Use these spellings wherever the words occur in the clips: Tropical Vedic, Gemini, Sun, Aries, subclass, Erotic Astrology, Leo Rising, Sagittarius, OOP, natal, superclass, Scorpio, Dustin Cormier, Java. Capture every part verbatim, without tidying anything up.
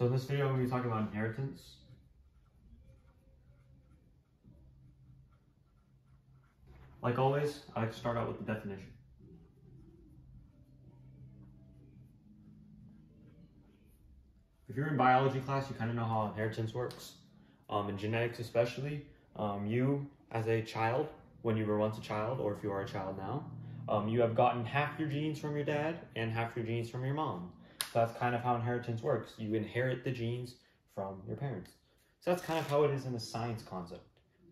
So in this video, I'm going to be talking about inheritance. Like always, I like to start out with the definition. If you're in biology class, you kind of know how inheritance works. Um, in genetics especially, um, you as a child, when you were once a child, or if you are a child now, um, you have gotten half your genes from your dad and half your genes from your mom. So that's kind of how inheritance works. You inherit the genes from your parents. So that's kind of how it is in a science concept.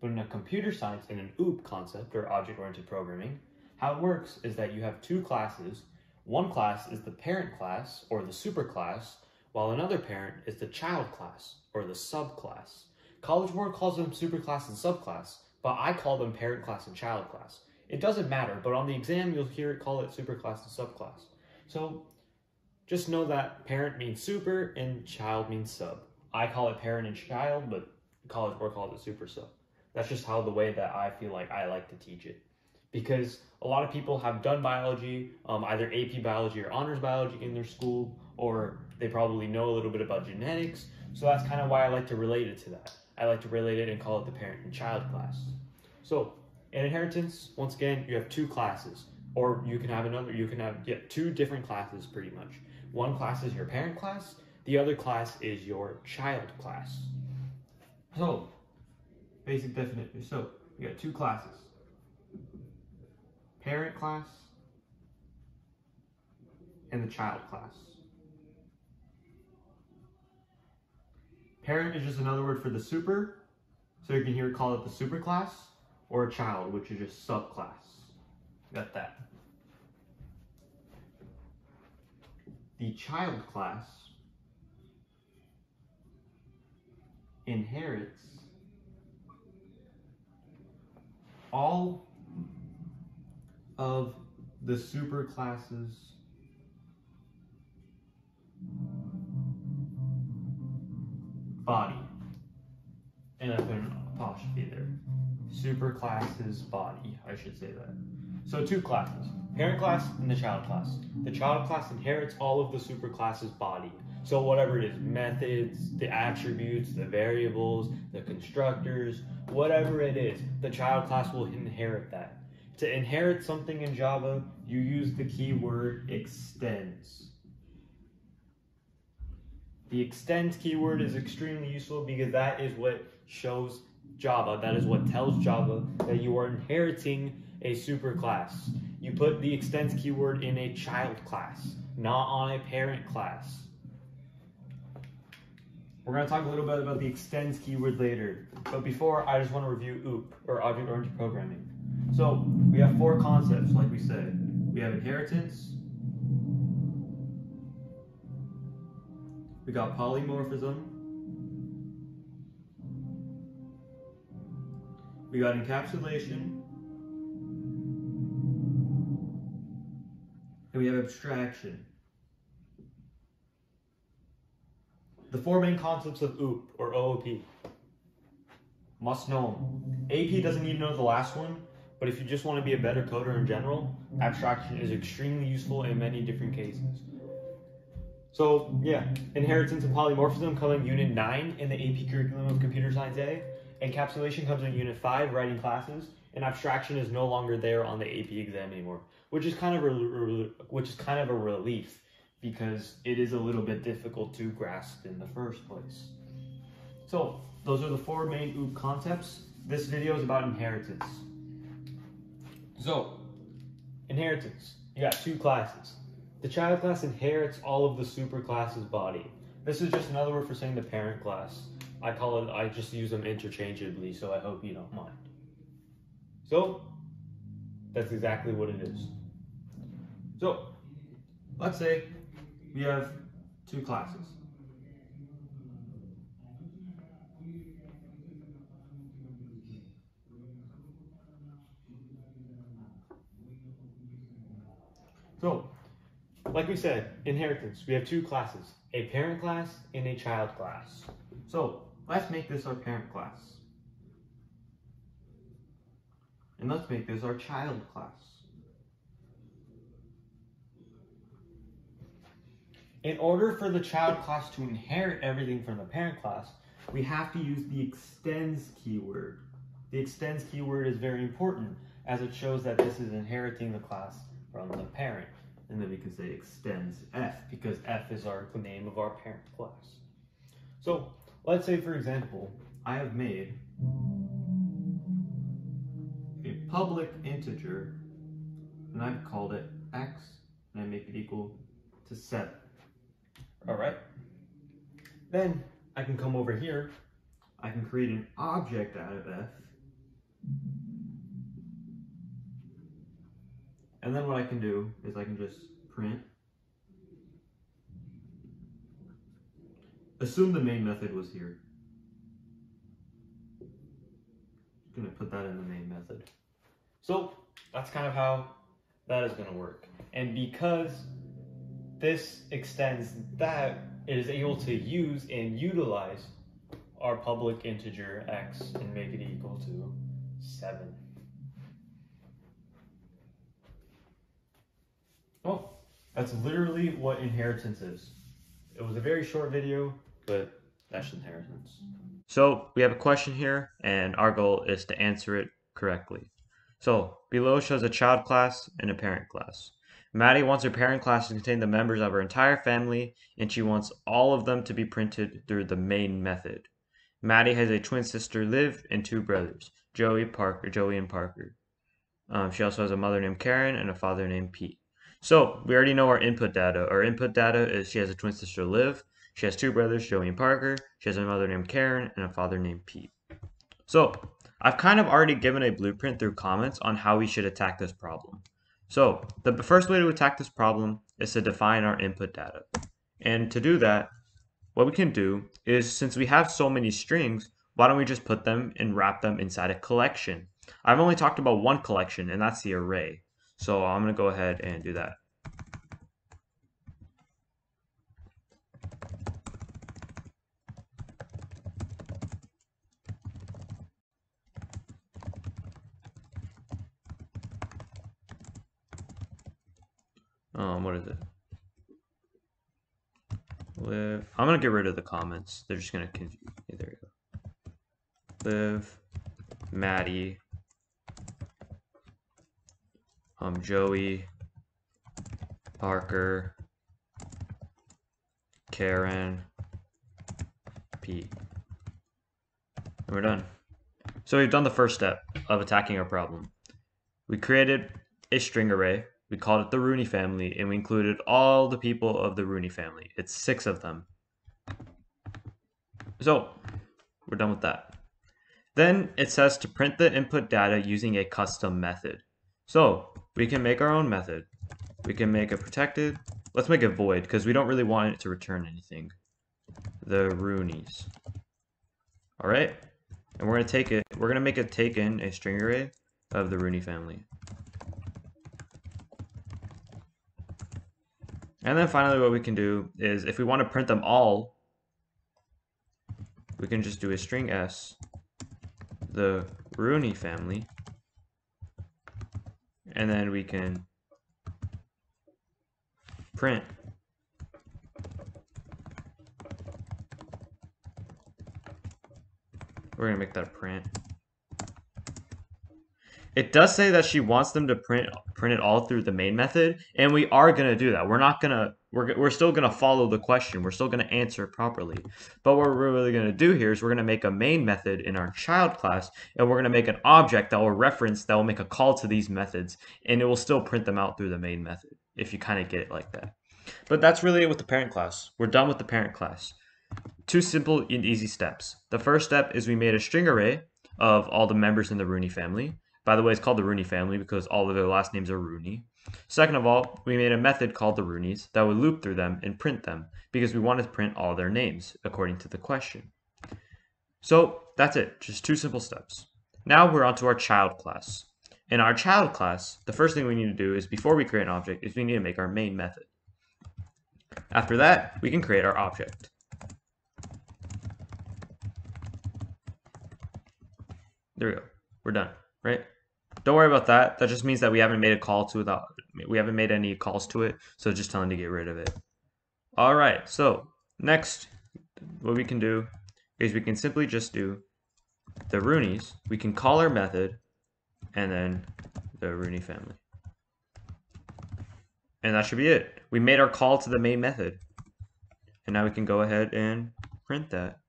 But in a computer science, in an O O P concept, or object-oriented programming, how it works is that you have two classes. One class is the parent class, or the superclass, while another parent is the child class, or the subclass. College Board calls them superclass and subclass, but I call them parent class and child class. It doesn't matter, but on the exam, you'll hear it call it superclass and subclass. So just know that parent means super and child means sub. I call it parent and child, but College Board calls it super sub. That's just how the way that I feel like I like to teach it. Because a lot of people have done biology, um, either A P biology or honors biology in their school, or they probably know a little bit about genetics. So that's kind of why I like to relate it to that. I like to relate it and call it the parent and child class. So in inheritance, once again, you have two classes, or you can have another, you can have yeah, two different classes pretty much. One class is your parent class. The other class is your child class. So, basic definition. So you got two classes, parent class and the child class. Parent is just another word for the super, so you can hear call it the super class, or a child, which is just subclass. Got that. The child class inherits all of the super classes body, and I put an apostrophe there, super classes body, I should say that. So two classes, parent class and the child class. The child class inherits all of the super classes body. So whatever it is, methods, the attributes, the variables, the constructors, whatever it is, the child class will inherit that. To inherit something in Java, you use the keyword extends. The extends keyword is extremely useful because that is what shows Java, that is what tells Java that you are inheriting a superclass. You put the extends keyword in a child class, not on a parent class. We're going to talk a little bit about the extends keyword later, but before, I just want to review O O P, or object-oriented programming. So we have four concepts, like we said. We have inheritance, we got polymorphism, we got encapsulation, and we have abstraction. The four main concepts of O O P, or O O P, must know them. A P doesn't even know the last one, but if you just want to be a better coder in general, abstraction is extremely useful in many different cases. So yeah, inheritance and polymorphism come in unit nine in the A P curriculum of Computer Science A. Encapsulation comes in unit five, writing classes, and abstraction is no longer there on the A P exam anymore, which is kind of a, which is kind of a relief, because it is a little bit difficult to grasp in the first place. So those are the four main O O P concepts. This video is about inheritance. So inheritance, you got two classes. The child class inherits all of the super class's body. This is just another word for saying the parent class. I call it, I just use them interchangeably, so I hope you don't mind. So that's exactly what it is. So let's say we have two classes. So, like we said, inheritance, we have two classes, a parent class and a child class. So let's make this our parent class. And let's make this our child class. In order for the child class to inherit everything from the parent class, we have to use the extends keyword. The extends keyword is very important, as it shows that this is inheriting the class from the parent. And then we can say extends F, because F is our, the name of our parent class. So let's say, for example, I have made a public integer, and I've called it x, and I make it equal to seven. All right. Then I can come over here. I can create an object out of F. And then what I can do is I can just print. Assume the main method was here. I'm going to put that in the main method. So that's kind of how that is going to work. And because this extends that, it is able to use and utilize our public integer x and make it equal to seven. Well, that's literally what inheritance is. It was a very short video, but that's inheritance. So we have a question here, and our goal is to answer it correctly. So below shows a child class and a parent class. Maddie wants her parent class to contain the members of her entire family, and she wants all of them to be printed through the main method. Maddie has a twin sister, Liv, and two brothers, Joey, Parker, Joey and Parker. Um, she also has a mother named Karen and a father named Pete. So we already know our input data. Our input data is she has a twin sister, Liv. She has two brothers, Joey and Parker. She has a mother named Karen and a father named Pete. So I've kind of already given a blueprint through comments on how we should attack this problem. So the first way to attack this problem is to define our input data. And to do that, what we can do is, since we have so many strings, why don't we just put them and wrap them inside a collection? I've only talked about one collection, and that's the array. So I'm going to go ahead and do that. Um, what is it? Live. I'm gonna get rid of the comments. They're just gonna confuse me. There you go. Live, Maddie, um, Joey, Parker, Karen, Pete. And we're done. So we've done the first step of attacking our problem. We created a string array. We called it the Rooney family, and we included all the people of the Rooney family. It's six of them. So we're done with that. Then it says to print the input data using a custom method. So we can make our own method. We can make a protected. Let's make a void, because we don't really want it to return anything. The Rooneys. All right. And we're going to take it. We're going to make it take in a string array of the Rooney family. And then finally, what we can do is, if we want to print them all, we can just do a string S, the Rooney family, and then we can print we're going to make that a print. It does say that she wants them to print print it all through the main method, and we are going to do that. We're not going to we're we're still going to follow the question. We're still going to answer it properly. But what we're really going to do here is we're going to make a main method in our child class, and we're going to make an object that will reference, that will make a call to these methods, and it will still print them out through the main method, if you kind of get it like that. But that's really it with the parent class. We're done with the parent class. Two simple and easy steps. The first step is we made a string array of all the members in the Rooney family. By the way, it's called the Rooney family because all of their last names are Rooney. Second of all, we made a method called the Rooneys that would loop through them and print them, because we want to print all their names according to the question. So that's it, just two simple steps. Now we're on to our child class. In our child class, the first thing we need to do is, before we create an object, is we need to make our main method. After that, we can create our object. There we go, we're done. Right? Don't worry about that. That just means that we haven't made a call to without we haven't made any calls to it, so it's just telling to get rid of it. All right, so next what we can do is we can simply just do the Rooney's. We can call our method and then the Rooney family. And that should be it. We made our call to the main method. And now we can go ahead and print that.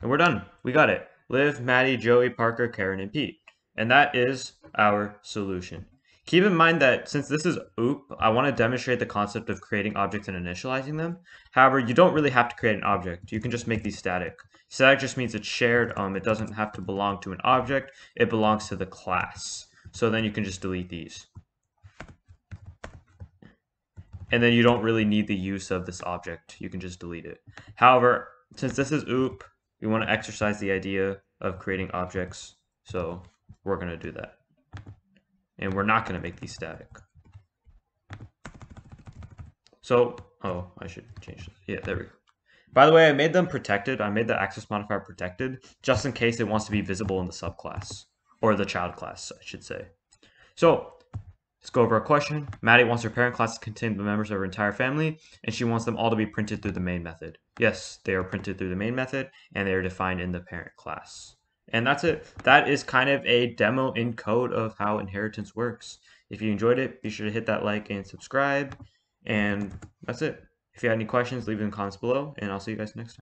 And we're done. We got it. Liv, Maddie, Joey, Parker, Karen, and Pete. And that is our solution. Keep in mind that since this is O O P, I want to demonstrate the concept of creating objects and initializing them. However, you don't really have to create an object. You can just make these static. Static just means it's shared. Um, it doesn't have to belong to an object. It belongs to the class. So then you can just delete these. And then you don't really need the use of this object. You can just delete it. However, since this is O O P, we want to exercise the idea of creating objects. So we're going to do that. And we're not going to make these static. So, oh, I should change this. Yeah, there we go. By the way, I made them protected. I made the access modifier protected just in case it wants to be visible in the subclass. Or the child class, I should say. So let's go over our question. Maddie wants her parent class to contain the members of her entire family, and she wants them all to be printed through the main method. Yes, they are printed through the main method, and they are defined in the parent class. And that's it. That is kind of a demo in code of how inheritance works. If you enjoyed it, be sure to hit that like and subscribe. And that's it. If you had any questions, leave them in the comments below, and I'll see you guys next time.